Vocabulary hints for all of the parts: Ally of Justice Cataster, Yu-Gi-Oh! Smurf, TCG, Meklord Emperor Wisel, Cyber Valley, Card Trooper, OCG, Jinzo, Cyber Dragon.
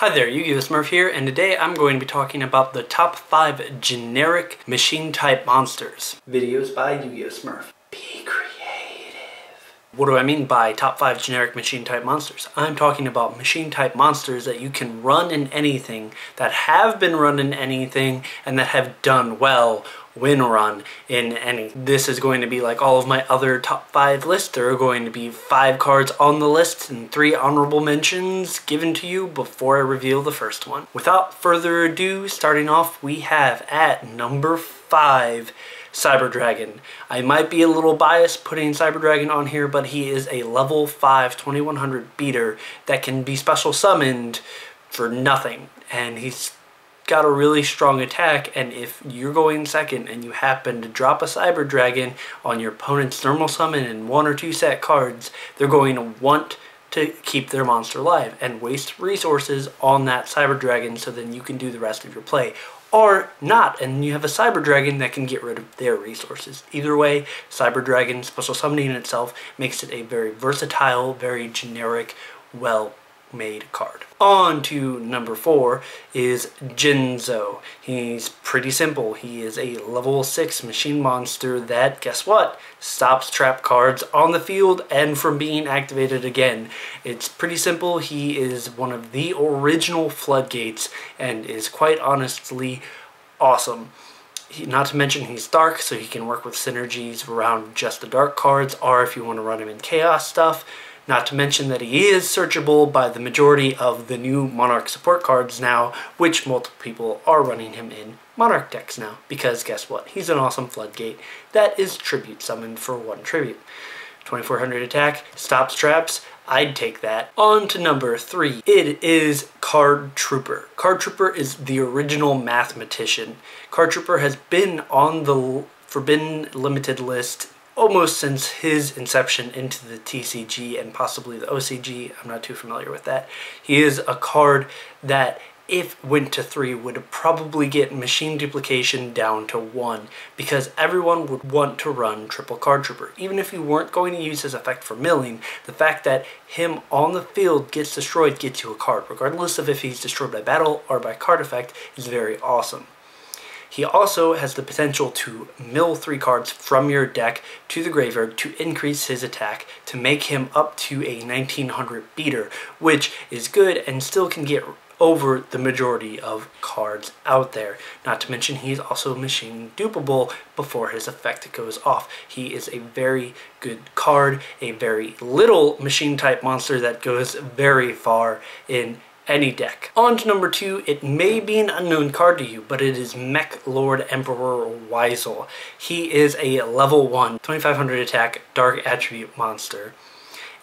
Hi there, Yu-Gi-Oh! Smurf here, and today I'm going to be talking about the top 5 generic machine-type monsters. Videos by Yu-Gi-Oh! Smurf. Be creative. What do I mean by top 5 generic machine-type monsters? I'm talking about machine-type monsters that you can run in anything, that have been run in anything, and that have done well when run in any. This is going to be like all of my other top 5 lists. There are going to be 5 cards on the list and 3 honorable mentions given to you before I reveal the first one. Without further ado, starting off, we have at number 5, Cyber Dragon. I might be a little biased putting Cyber Dragon on here, but he is a level 5 2100 beater that can be special summoned for nothing, and he's got a really strong attack, and if you're going second and you happen to drop a Cyber Dragon on your opponent's normal summon in 1 or 2 set cards, they're going to want to keep their monster alive and waste resources on that Cyber Dragon so then you can do the rest of your play. Or not, and you have a Cyber Dragon that can get rid of their resources. Either way, Cyber Dragon special summoning in itself makes it a very versatile, very generic, well-made card. On to number 4 is Jinzo. He's pretty simple. He is a level 6 machine monster that, guess what, stops trap cards on the field and from being activated again. It's pretty simple. He is one of the original floodgates and is quite honestly awesome. Not to mention he's dark, so he can work with synergies around just the dark cards, or if you want to run him in chaos stuff. Not to mention that he is searchable by the majority of the new Monarch support cards now, which multiple people are running him in Monarch decks now, because guess what? He's an awesome floodgate that is tribute summoned for 1 tribute. 2400 attack, stops traps, I'd take that. On to number 3, it is Card Trooper. Card Trooper is the original mathematician. Card Trooper has been on the Forbidden Limited list almost since his inception into the TCG and possibly the OCG. I'm not too familiar with that. He is a card that, if went to 3, would probably get machine duplication down to 1, because everyone would want to run triple Card Trooper. Even if you weren't going to use his effect for milling, the fact that him on the field gets destroyed gets you a card, regardless of if he's destroyed by battle or by card effect, is very awesome. He also has the potential to mill 3 cards from your deck to the graveyard to increase his attack to make him up to a 1900 beater, which is good and still can get over the majority of cards out there. Not to mention he's also machine dupable before his effect goes off. He is a very good card, a very little machine type monster that goes very far in any deck. On to number 2, it may be an unknown card to you, but it is Meklord Emperor Wisel. He is a level 1, 2500 attack, dark attribute monster.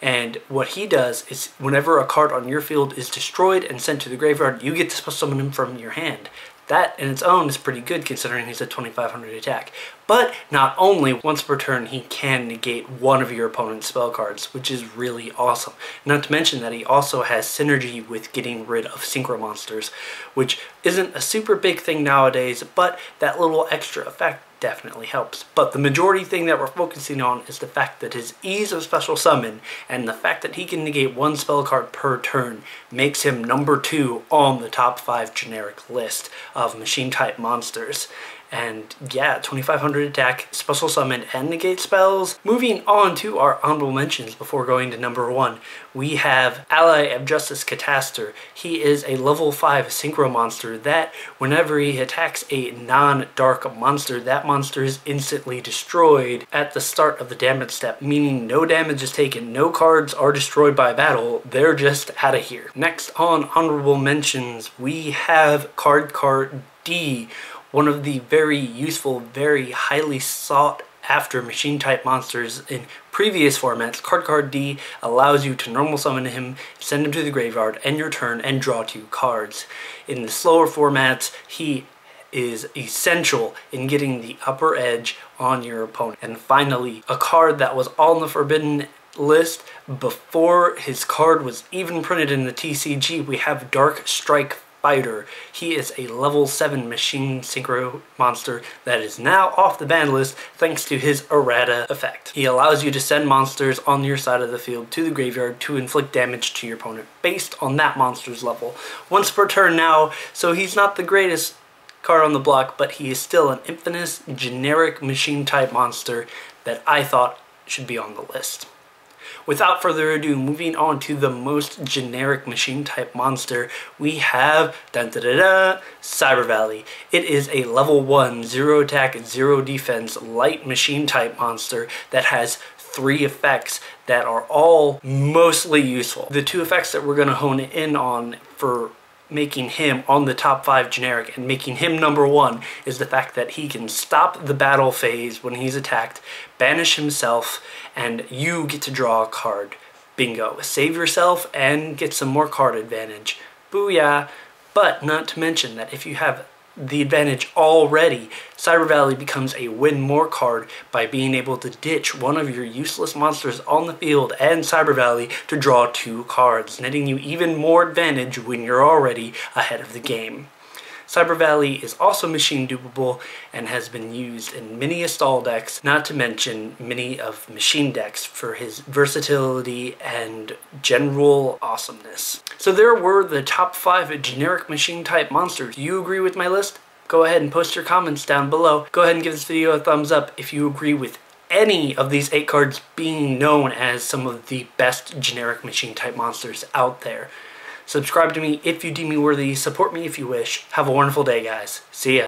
And what he does is whenever a card on your field is destroyed and sent to the graveyard, you get to special summon him from your hand. That in its own is pretty good considering he's a 2500 attack. But not only, once per turn he can negate 1 of your opponent's spell cards, which is really awesome. Not to mention that he also has synergy with getting rid of synchro monsters, which isn't a super big thing nowadays, but that little extra effect definitely helps. But the majority thing that we're focusing on is the fact that his ease of special summon and the fact that he can negate 1 spell card per turn makes him number 2 on the top 5 generic list of machine type monsters. And yeah, 2500 attack, special summon, and negate spells. Moving on to our honorable mentions before going to number 1, we have Ally of Justice Cataster. He is a level 5 synchro monster that whenever he attacks a non-dark monster, that monster is instantly destroyed at the start of the damage step, meaning no damage is taken, no cards are destroyed by battle, they're just out of here. Next on honorable mentions, we have Card Car D. One of the very useful, very highly sought after machine type monsters in previous formats. Card Car D allows you to normal summon him, send him to the graveyard, end your turn, and draw 2 cards. In the slower formats, he is essential in getting the upper edge on your opponent. And finally, a card that was on the Forbidden list before his card was even printed in the TCG, we have Dark Strike Spider. He is a level 7 machine synchro monster that is now off the ban list thanks to his errata effect. He allows you to send monsters on your side of the field to the graveyard to inflict damage to your opponent based on that monster's level. Once per turn now, so he's not the greatest card on the block, but he is still an infamous generic machine type monster that I thought should be on the list. Without further ado, moving on to the most generic machine type monster, we have Cyber Valley. It is a level 1, 0 attack, 0 defense, light machine type monster that has 3 effects that are all mostly useful. The 2 effects that we're going to hone in on for making him on the top 5 generic and making him number 1 is the fact that he can stop the battle phase when he's attacked, banish himself, and you get to draw a card. Bingo. Save yourself and get some more card advantage. Booyah! But not to mention that if you have the advantage already, Cyber Valley becomes a win more card by being able to ditch one of your useless monsters on the field and Cyber Valley to draw 2 cards, netting you even more advantage when you're already ahead of the game. Cyber Valley is also machine dupable and has been used in many a stall decks, not to mention many of machine decks for his versatility and general awesomeness. So there were the top 5 generic machine type monsters. Do you agree with my list? Go ahead and post your comments down below. Go ahead and give this video a thumbs up if you agree with any of these 8 cards being known as some of the best generic machine type monsters out there. Subscribe to me if you deem me worthy. Support me if you wish. Have a wonderful day, guys. See ya.